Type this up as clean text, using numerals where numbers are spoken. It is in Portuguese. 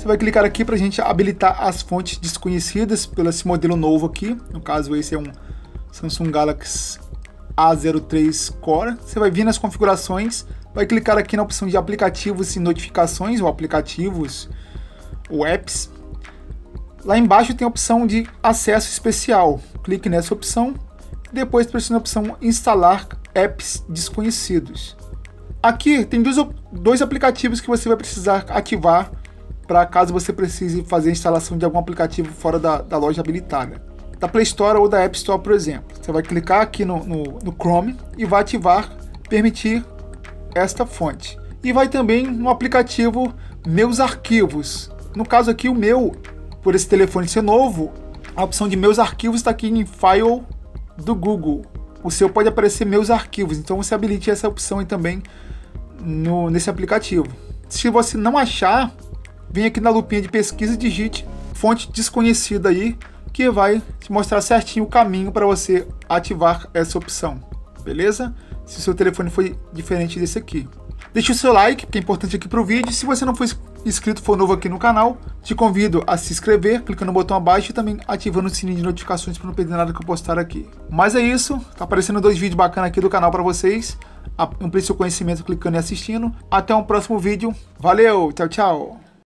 Você vai clicar aqui para a gente habilitar as fontes desconhecidas pelo esse modelo novo aqui. No caso, esse é um Samsung Galaxy A03 Core. Você vai vir nas configurações, vai clicar aqui na opção de aplicativos e notificações, ou aplicativos, ou apps. Lá embaixo tem a opção de acesso especial. Clique nessa opção, depois pressione a opção instalar apps desconhecidos. Aqui tem dois aplicativos que você vai precisar ativar para caso você precise fazer a instalação de algum aplicativo fora da loja habilitada, da Play Store ou da App Store, por exemplo. Você vai clicar aqui no Chrome e vai ativar permitir esta fonte. E vai também no aplicativo Meus Arquivos. No caso aqui, o meu, por esse telefone ser novo, a opção de Meus Arquivos está aqui em File do Google. O seu pode aparecer Meus Arquivos, então você habilite essa opção aí também nesse aplicativo. Se você não achar, vem aqui na lupinha de pesquisa e digite fonte desconhecida aí, que vai te mostrar certinho o caminho para você ativar essa opção, beleza? Se o seu telefone foi diferente desse aqui. Deixe o seu like, que é importante aqui para o vídeo. Se você não for inscrito, for novo aqui no canal, te convido a se inscrever, clicando no botão abaixo e também ativando o sininho de notificações para não perder nada que eu postar aqui. Mas é isso, tá aparecendo dois vídeos bacanas aqui do canal para vocês. Amplie seu conhecimento clicando e assistindo. Até um próximo vídeo. Valeu, tchau, tchau!